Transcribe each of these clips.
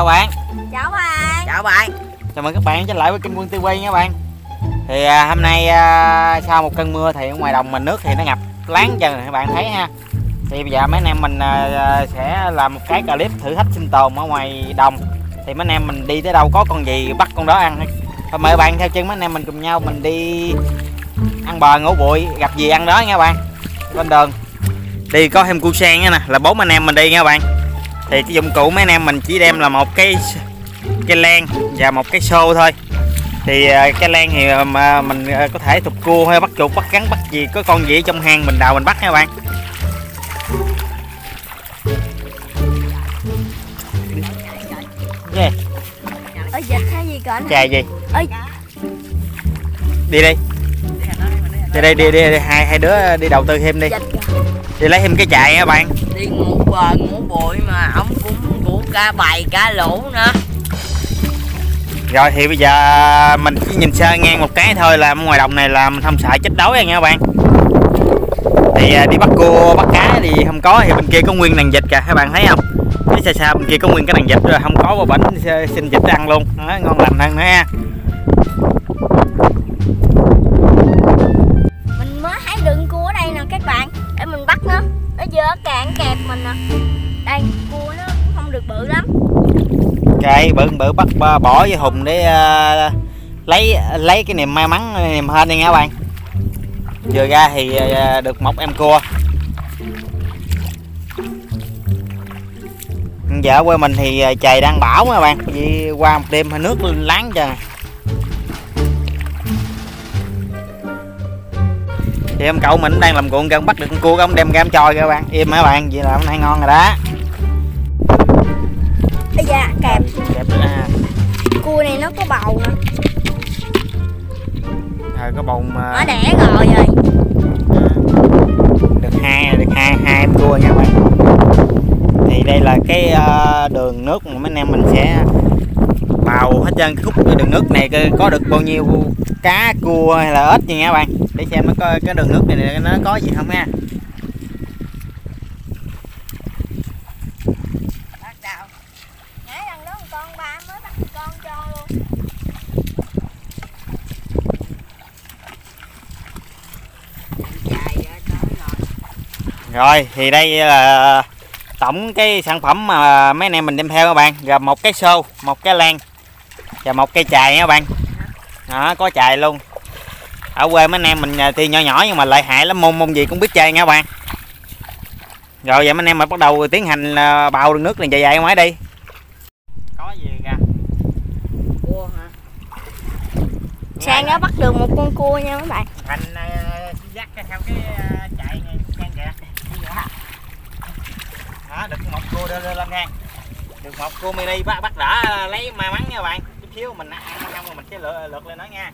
Chào bạn. Chào bạn. Chào bạn. Chào mừng các bạn trở lại với kênh Quân TV nha bạn. Thì hôm nay sau một cơn mưa thì ở ngoài đồng mình nước thì nó ngập láng dần các bạn thấy ha. Thì bây giờ mấy anh em mình sẽ làm một cái clip thử thách sinh tồn ở ngoài đồng. Thì mấy anh em mình đi tới đâu có con gì bắt con đó ăn. Mời bạn theo chân mấy anh em mình cùng nhau mình đi ăn bờ ngủ bụi, gặp gì ăn đó nha bạn. Bên đường thì có thêm cu sen nha nè, là 4 anh em mình đi nha bạn. Thì cái dụng cụ mấy anh em mình chỉ đem là một cái len và một cái xô thôi. Thì cái len thì mình có thể thục cua hay bắt chuột, bắt rắn, bắt gì có con gì ở trong hang mình đào mình bắt nha bạn. Yeah. Ở vịt hay gì cỡ này? Gì? Ơi. Đi đi. Đi hai đứa đi đầu tư thêm đi. Đi lấy thêm cái chạy nha bạn. Đi ngủ bờ ngủ bụi mà ông cũng ngủ cá bầy cá lũ nữa. Rồi thì bây giờ mình chỉ nhìn sơ ngang một cái thôi là ngoài đồng này là mình không sợ chết đói rồi nha bạn. Thì đi bắt cua bắt cá thì không có, thì bên kia có nguyên đàn vịt kìa các bạn thấy không? Cái xa xa bên kia có nguyên cái đàn vịt rồi không có bánh xin vịt ăn luôn. Đó, ngon lành hơn nữa ha. Mình mới thấy đường cua ở đây nè các bạn, để mình bắt nó. Nó vừa cạn kẹp mình nè. Đây cua nó cũng không được bự lắm. Cây bự bắt bỏ với Hùng để lấy cái niềm may mắn, niềm hên đi nha các bạn. Vừa ra thì được một em cua. Giờ quê mình thì trời đang bão nha các bạn. Vì qua một đêm nước lên láng trời. Thì em cậu mình đang làm ruộng kìa, bắt được con cua ông đem cam trôi kìa các bạn. Im hả bạn, vậy là hôm nay ngon rồi đó. Ây da, kẹp. Kẹp nữa ha. Cua này nó có bầu nè. Rồi có bầu mà. Nó đẻ rồi rồi. Được hai em cua nha các bạn. Thì đây là cái đường nước mà mấy anh em mình sẽ bào hết trơn cái khúc đường nước này có được bao nhiêu cá, cua hay là ếch gì nha các bạn. Để xem nó coi cái đường nước này nó có gì không nha. Bắt đầu. Nãy lần đó con ba mới bắt con cho luôn. Rồi thì đây là tổng cái sản phẩm mà mấy anh em mình đem theo các bạn, gồm một cái xô, một cái lan và một cây chài nha các bạn. Đó, có chài luôn. Ở quê mấy anh em mình thì nhỏ nhưng mà lợi hại lắm, môn gì cũng biết chơi nha các bạn. Rồi vậy mấy anh em mình bắt đầu tiến hành bào đường nước này dài dài ngoài đi. Có gì kìa? Cua hả? Sang đó bắt được một con cua nha các bạn. Thành dắt theo cái chài này sang kìa. Đó, được một cua đưa lên ngang. Được một cua mini bắt đỡ lấy may mắn nha các bạn. Chút xíu mình ăn xong rồi mình sẽ lượt lên nó nha.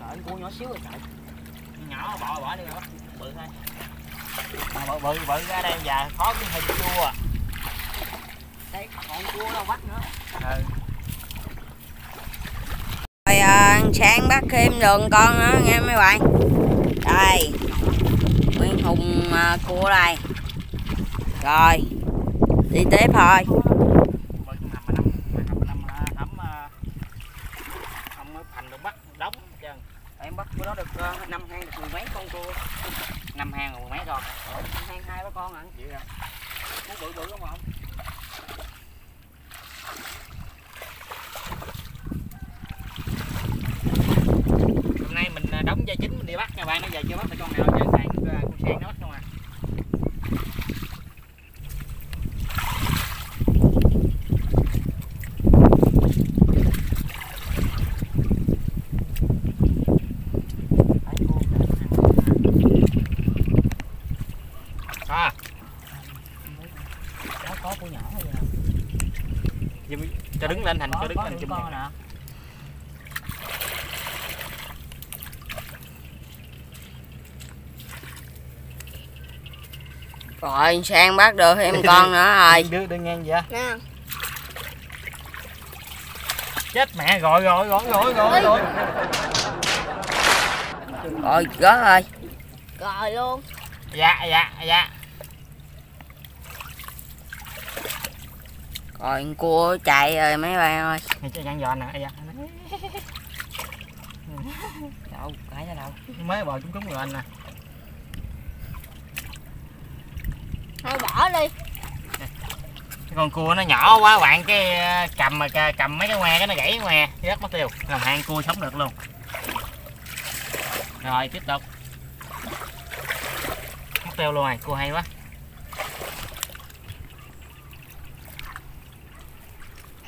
Trời, cua nhỏ xíu rồi trời. Nhỏ bỏ đi rồi, bự thôi. Mà bự ra đây và khó cái hình cua. Đây, còn cua đâu bắt nữa. Ừ. Rồi sáng bắt thêm đường con nữa nghe mấy bạn. Đây Nguyễn Hùng cua đây. Rồi đi tiếp thôi. Em bắt của nó được 5 hang được mười mấy con cua. 5 hang rồi mười mấy con. Hang 2 con hả? Vậy rồi. Nó bự lắm không? Hôm nay mình đóng dây chính mình đi bắt nha bạn, nó giờ chưa bắt được con nào trên sàn con sen nó bắt không à. Cho đứng lên thành cho đứng lên chùm nè. Rồi sang bắt được em con nữa rồi. Đưa ngang vậy. Nè. Chết mẹ rồi rồi. Rồi gỡ rồi. Rồi luôn. Dạ. Rồi cua chạy rồi mấy bạn ơi. Chạy ăn giò nè. Dạ. Đâu, cái ra đâu. Mới bò chúng cúng rồi anh nè. Thôi bỏ đi. Con cua nó nhỏ quá bạn, cái cầm mà cầm mấy cái que cái nó gãy que, rất mất tiêu. Làm hang cua sống được luôn. Rồi tiếp tục. Mất tiêu luôn rồi, cua hay quá.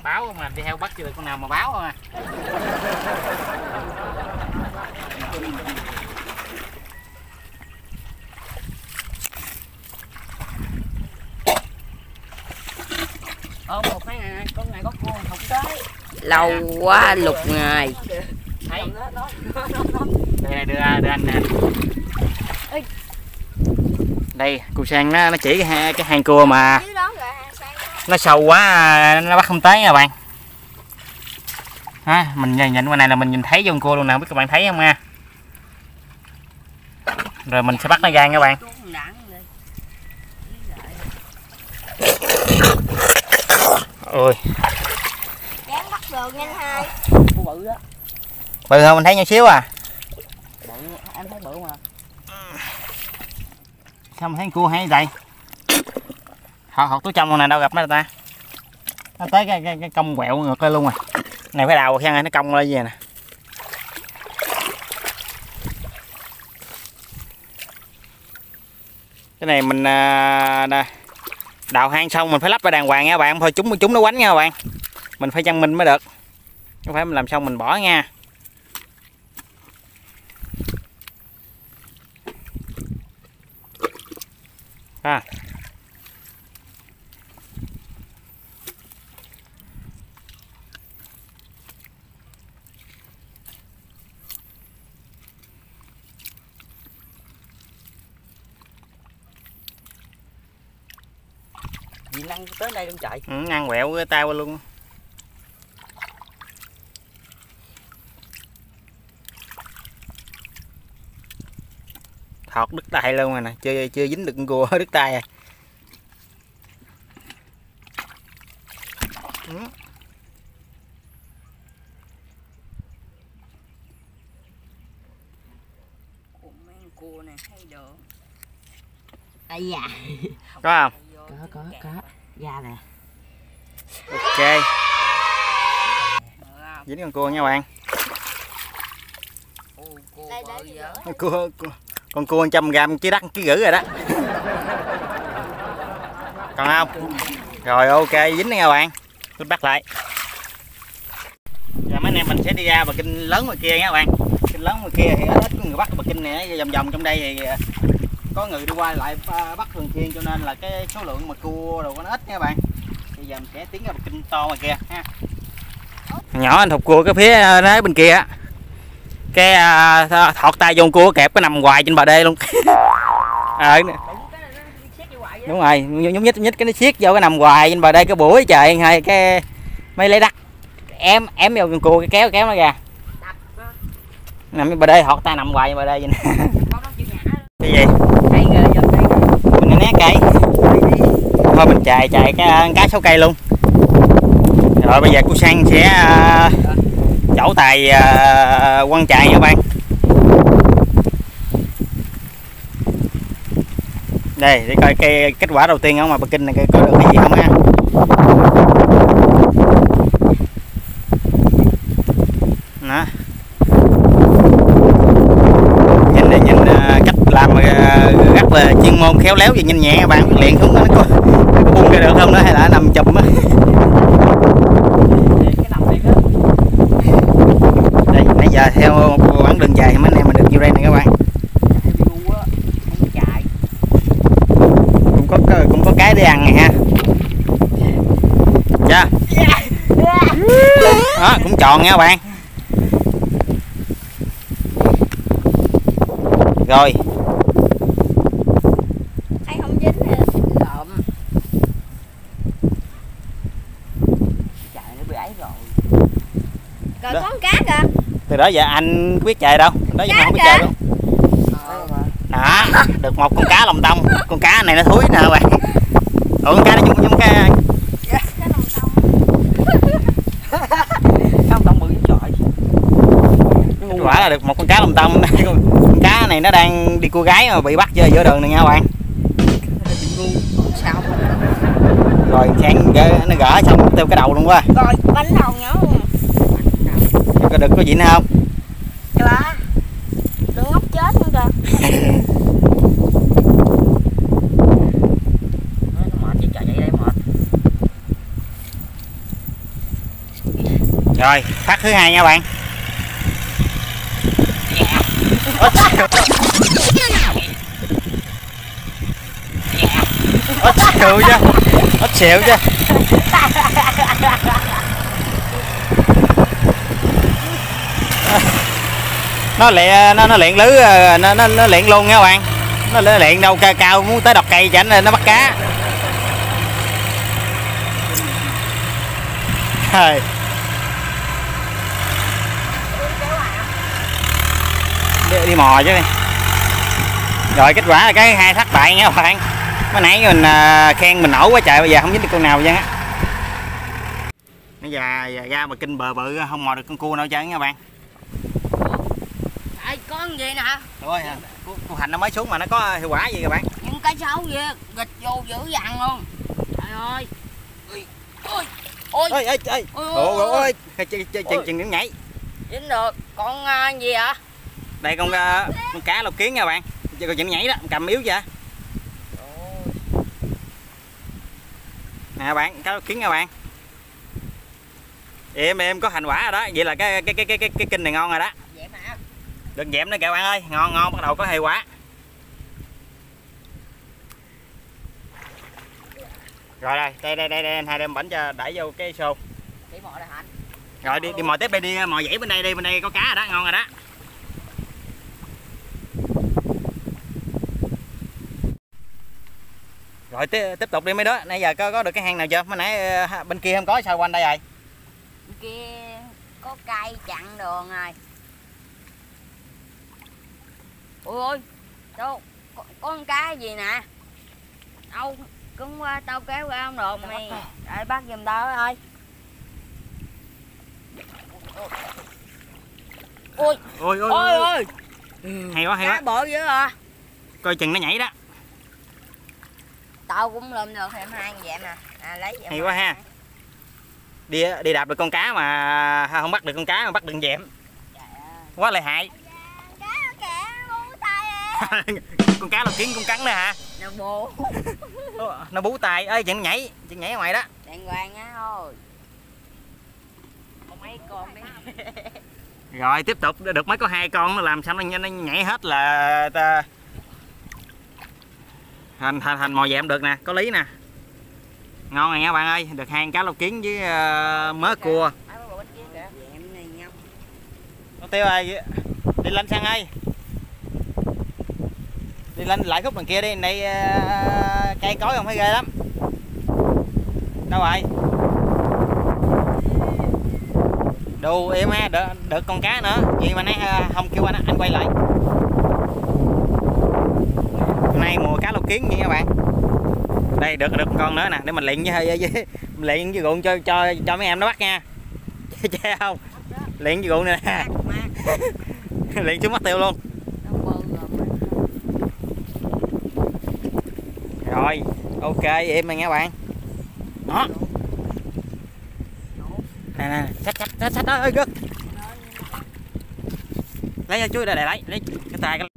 Báo mà đi theo bắt chưa được con nào mà báo không à. Một ngày con này có cua không tới. Lâu quá lục ngày. Thấy. Đây đưa anh nè. Đây, cô Sang nó chỉ cái hang cua mà. Nó sâu quá nó bắt không tới nha bạn. Ha, mình nhìn qua này là mình nhìn thấy con cua luôn nè, không biết các bạn thấy không ha. Rồi mình sẽ bắt nó ra nha bạn. Ôi. Dán bắt được nhanh hai. Cô bự đó. Bự không? Mình thấy nhau xíu à. Bự, em thấy bự mà. Sao mà thấy cua hay vậy? Họ túi trong con này đâu gặp nó ta. Nó tới cái cong quẹo ngược lên luôn rồi. Này phải đào khen nó cong lên về nè. Cái này mình đào hang xong mình phải lắp ra đàng hoàng nha bạn, thôi chúng nó quánh nha bạn, mình phải chăng minh mới được, không phải mình làm xong mình bỏ nha. À. Ăn tới đây luôn chạy. Ừ, ăn quẹo cái tay qua luôn. Thọt đứt tay luôn rồi nè, chưa dính được con cua đứt tay à. Ừ. Cua này hay được. À dạ. Có không? Có. Da nè. Ok. Dính con cua nha bạn. Con cua 100g chứ đắt ký gửi rồi đó. Còn không? Rồi ok, dính nha bạn. Tôi bắt lại. Giờ mấy anh em mình sẽ đi ra bờ kinh lớn ngoài kia nha bạn. Kinh lớn ngoài kia thì ít người bắt, bờ kinh này vòng trong đây thì có người đi qua lại bắt thường xuyên cho nên là cái số lượng mà cua đồ nó ít nha bạn. Bây giờ mình sẽ tiến ra một kinh to mà kìa ha. Nhỏ anh thọc cua cái phía đấy bên kia cái thọt tay vô cua kẹp cái nằm hoài trên bờ đê luôn. Đúng rồi, nhúng nhích cái nó siết vô cái nằm hoài trên bờ đê cái buổi trời hay cái mấy lấy đắt ém vô con cua cái kéo nó ra nằm trên bờ đê, thọt tay nằm hoài trên bờ đê vậy nè. Cái gì? Mình né cây. Thôi mình chạy cái số cây luôn. Rồi bây giờ cô Sang sẽ chỗ tài quăng chạy nha bạn. Đây để coi cái kết quả đầu tiên không mà bờ kinh này coi được cái gì không ha. Đó. Làm rất là chuyên môn khéo léo và nhanh nhẹ các bạn, luyện xuống nó có bung ra được không đó hay là nằm chụp á. Đây nãy giờ theo một quãng đường dài thì mấy anh em mình được nhiêu đây này các bạn. Cũng có cái để ăn này ha. Chưa? Đó cũng tròn nha các bạn. Rồi. Rồi đó. Có con cá kìa. Từ đó giờ anh biết chạy đâu. Đó giờ không biết chạy luôn. Đó, được một con cá lòng tông. Con cá này nó thúi nè các bạn. Ủa con cá nó chung với cá. Quả là được một con cá lòng tông. Con cá này nó đang đi cua gái mà bị bắt chơi giữa đường này nha các bạn. Rồi sáng nó gỡ xong tiêu cái đầu luôn quá. Rồi bánh đầu nhỏ luôn. Có được có gì nữa không? Dạ. Đường ốc chết luôn kìa. Rồi phát thứ hai nha bạn. Ít xịu chứ. Nó luyện lưới, nó luyện luôn nha các bạn. Nó luyện đâu cao cao muốn tới đọc cây chảnh nó bắt cá. Rồi. Đi mò chứ đi. Rồi kết quả là cái hai thất bại nha các bạn. Mới nãy mình khen mình nổ quá trời, bây giờ không dính được con nào vậy á. Bây giờ ra mà kinh bờ bự không mò được con cua nào chứ nha các bạn. Ê, con gì nè. Rồi con hành nó mới xuống mà nó có hiệu quả gì các bạn? Những cái xấu kia, gịch vô dữ dằn luôn. Trời ơi. Ôi. Ôi. Ôi ơi trời. Ôi. Chừng nhảy. Dính được con gì hả? Đây con cá lộc kiến nha các bạn. Chứ còn chừng nhảy đó, cầm yếu vậy. Nè bạn, cá lộc kiến nha bạn. Em có hành quả rồi đó, vậy là cái kinh này ngon rồi đó. Đừng dẹm nữa kìa bạn ơi, ngon ngon bắt đầu có hiệu quả. Rồi đây anh hai đem bảnh cho đẩy vô cái xô. Rồi đi mò tiếp, đi mò dãy bên đây có cá rồi đó, ngon rồi đó. Rồi tiếp tục đi mấy đứa, nãy giờ có được cái hang nào chưa? Mới nãy bên kia không có, sao quanh đây rồi? Bên kia có cây chặn đường rồi. Ôi đâu có con cá gì nè. Đâu cũng qua tao kéo ra không được mày. Để bắt giùm tao ơi. Ôi. Hay quá. Cá bự dữ à. Coi chừng nó nhảy đó. Tao cũng lượm được em hai vậy nè. À lấy vậy. Hay quá ha. Đi đạp được con cá mà không bắt được con cá mà bắt đừng dẹm. Quá lợi hại. Con cá lộc kiến cũng cắn nữa hả? Nó bú. Nó bú tay. Ê chừng nhảy ngoài đó. Đàng hoàng á thôi. Mấy con đấy. Rồi tiếp tục được mấy có hai con, nó làm sao nó nhảy hết là thành mồi dẹm được nè, có lý nè. Ngon rồi nha bạn ơi, được hang cá lộc kiến với mớ cua. Nó tiêu ơi, đi lên sang ơi. Đi lên lại khúc đằng kia đi, đây cây cối không thấy ghê lắm. Đâu rồi? Đù em ha, được con cá nữa. Vậy mà nãy không kêu anh quay lại. Hôm nay mùa cá lộc kiến nha các bạn. Đây được một con nữa nè, để mình luyện với ruộng cho mấy em nó bắt nha. Chứ không? Luyện với ruộng này nè. Luyện xuống mất tiêu luôn. Rồi, ok em nha các bạn. Đó. Nè, xách đó, ơi gớt. Lấy cho chui đây lấy cái tay cái.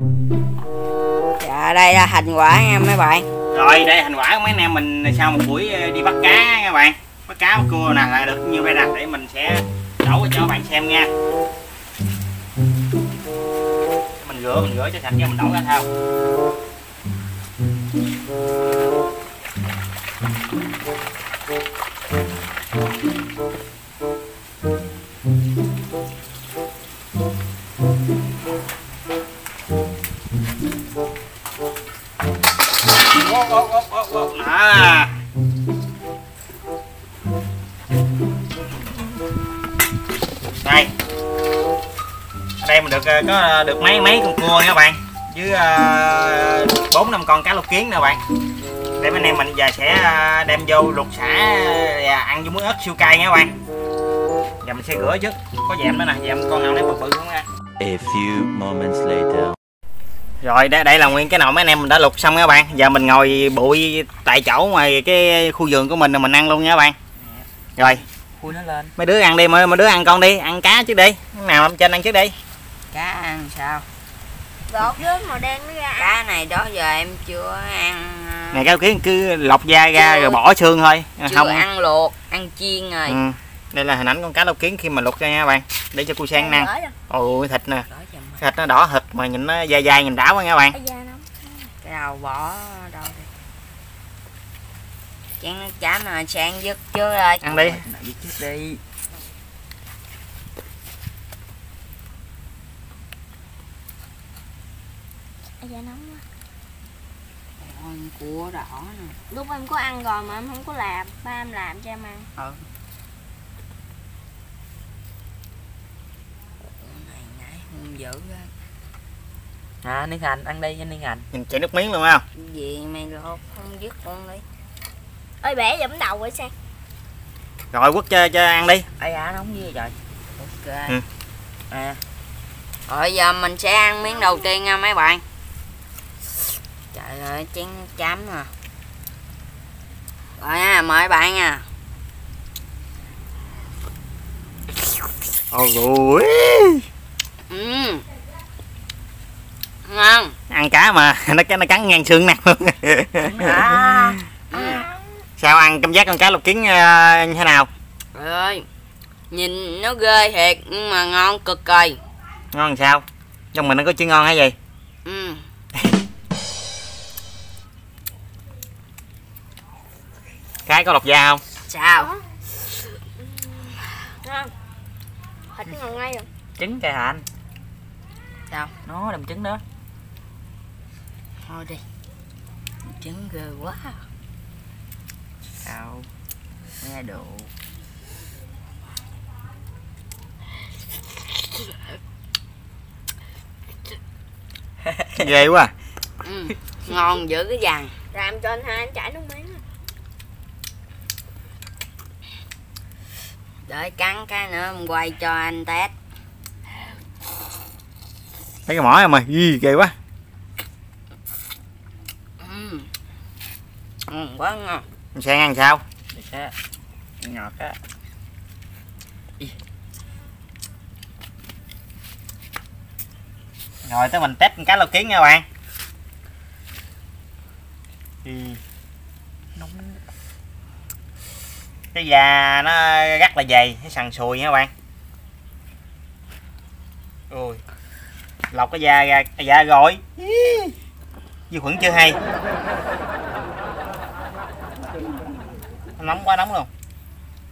Dạ đây là hành quả nha mấy bạn. Rồi đây hành quả của mấy anh em mình sau một buổi đi bắt cá nha các bạn. Bắt cá bắt cua nè là được như vậy nè, để mình sẽ đổ cho các bạn xem nha. Mình rửa cho sạch cho mình đổ ra thau. đây. Ở đây mình có được mấy con cua nữa các bạn, với 4-5 con cá lóc kiến nữa các bạn. Để bên này mình giờ sẽ đem vô luộc sả và ăn với muối ớt siêu cay nha các bạn. Giờ mình sẽ rửa trước, có dẹm nữa nè, dẹm con nào lấy bự bự cũng ra. A few moments later. Rồi đây là nguyên cái nồi mấy anh em mình đã luộc xong các bạn. Giờ mình ngồi bụi tại chỗ ngoài cái khu vườn của mình rồi mình ăn luôn nha các bạn. Rồi khui nó lên. Mấy đứa ăn đi, mấy đứa ăn con đi, ăn cá trước đi. Nào ông trên ăn trước đi. Cá ăn sao? Gọt với màu đen nó ra. Cá này đó giờ em chưa ăn. Này cá kiến cứ lọc da ra rồi bỏ xương thôi. Chưa không ăn luộc, ăn chiên rồi. Ừ. Đây là hình ảnh con cá lóc kiến khi mà luộc ra nha các bạn. Để cho cô Sang ăn. Ôi thịt nè. Thịt nó đỏ thịt mà nhìn nó dai dai nhìn đã quá nha các bạn. Cái đầu bỏ đâu đi. Chén chả mà Sang dứt chứ. Ăn đi. Đi. Con cua đỏ nè. Lúc em có ăn rồi mà em không có làm, ba em làm cho em ăn. Ừ. Dữ à, nước hành ăn đi, nước hành nhìn chảy nước miếng luôn không? Gì mày lột không dứt con đi. Ơi bẻ giẫm đầu rồi Sang. Rồi quất cho ăn đi. Ây à, nó không gì vậy. Ok. Ừ. À. Rồi giờ mình sẽ ăn miếng đầu tiên nha mấy bạn. Trời ơi chén chấm nè. Rồi nha, mời bạn nha. Ôi rồi. Ngon. Ăn cá mà nó cắn ngang xương nè. À. Sao ăn cảm giác con cá lóc kiến như thế nào? Trời ơi, nhìn nó ghê thiệt nhưng mà ngon cực kỳ. Ngon sao? Trong mình nó có chữ ngon hay gì? Ừ. Cái có lọc da không? Sao? Ngon. Thịt nó ngon ngay rồi. Trứng kìa anh. Sao? Nó đầm trứng đó. Thôi đi. Trứng ghê quá. Sao? Nghe đồ. Ghê quá. Ừ, ngon dữ cái vàng. Làm cho anh hai anh chảy nước miếng. Để cắn cái nữa em quay cho anh test. Thấy cái mỏ em ơi, gì ghê quá. Ừ, quá ngon. Mình sẽ ăn sao? Mình sẽ ngọt á. Rồi tới mình test cá lóc kiến nha các bạn. Nóng. Cái da nó rất là dày, cái sần sùi nha các bạn. Ôi. Lọc cái da ra, dạ rồi. Vi khuẩn chưa hay. Nóng quá nóng luôn.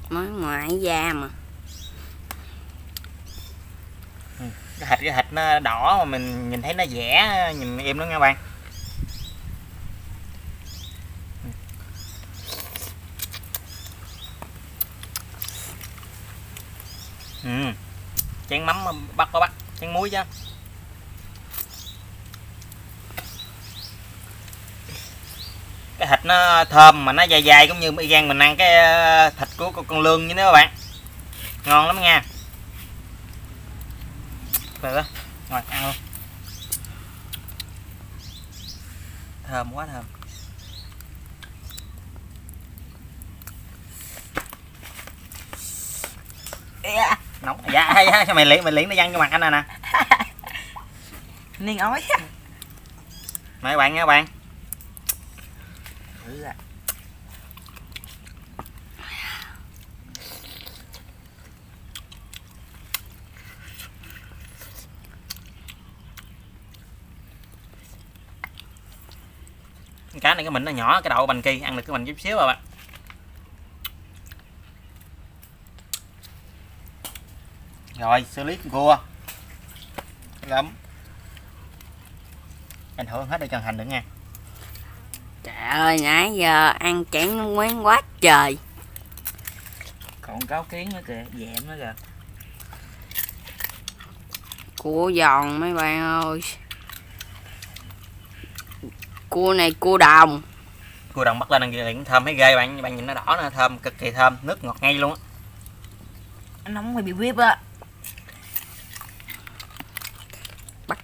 Mới ngoại da mà. Cái thịt nó đỏ mà mình nhìn thấy nó vẽ, nhìn em lắm nha bạn. Chén mắm bắt có bắt, chén muối chứ. Cái thịt nó thơm mà nó dai dai cũng như y gan mình ăn cái thịt của con lươn như thế các bạn. Ngon lắm nha. Được đó. Rồi ăn luôn. Thơm quá thơm. Yeah. Nóng. Dạ sao mày liễn nó văng vô mặt anh nè nè. Niên ói. Mời bạn nha các bạn. Cá này cái mịn nó nhỏ, cái đậu bành kỳ ăn được cái mịn chút xíu rồi bạn. Rồi xử lý con cua lắm, anh thử hết để cho hành được nha. Trời ơi nãy giờ ăn chảy nước miếng quá trời. Còn cáo kiến nữa kìa, dẹm nữa kìa. Cua giòn mấy bạn ơi. Cua này cua đồng. Cua đồng bắt lên ăn liền thơm thấy ghê bạn, bạn nhìn nó đỏ nè, thơm cực kỳ thơm, nước ngọt ngay luôn á. Anh nóng hơi bị whip á. Bắt.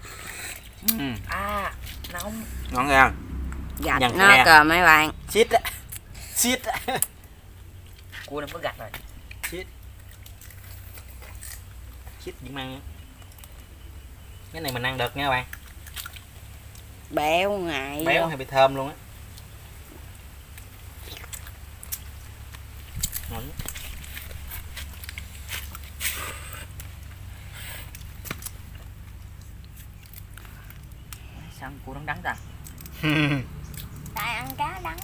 À, nóng. Ngon ghê không? Gạch nó kìa mấy bạn. Xít á. Xít á. Cua nó có gạch rồi. Xít. Xít đi mang. Cái này mình ăn được nha các bạn. Béo ngậy. Béo hay bị thơm luôn á. Sao ăn cua đắng ra? Tại ăn cá đắng.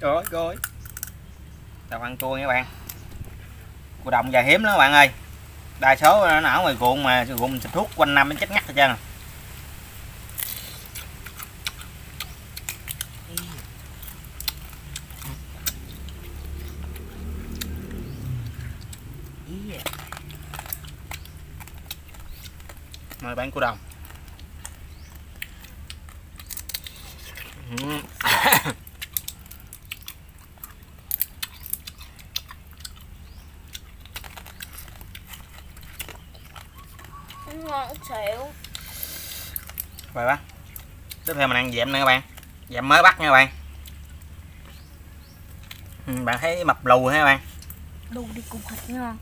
Rồi rồi. Tao ăn cua nha các bạn. Cua đồng giờ hiếm lắm các bạn ơi. Đa số nó ở ngoài ruộng mà ruộng xịt thuốc quanh năm nó chết ngắt hết trơn. Mời bạn cua đồng. Ngon xịu. Rồi bác. Tiếp theo mình ăn dẹm nữa các bạn. Dẹm mới bắt nha các bạn. Bạn thấy mập lù hả các bạn? Lù đi cùng thịt nha.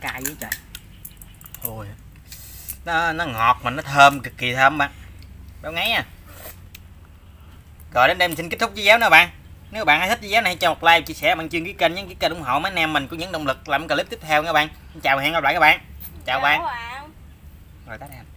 Cay với trời. Thôi. Nó ngọt mà nó thơm cực kỳ thơm bạn. Béo ngáy à. Rồi đến đây mình xin kết thúc video nữa bạn. Nếu bạn hay thích video này cho một like, chia sẻ bằng chuyên ký kênh ủng hộ mấy anh em mình có những động lực làm clip tiếp theo nha các bạn. Chào và hẹn gặp lại các bạn. Chào bạn. Rồi tắt em.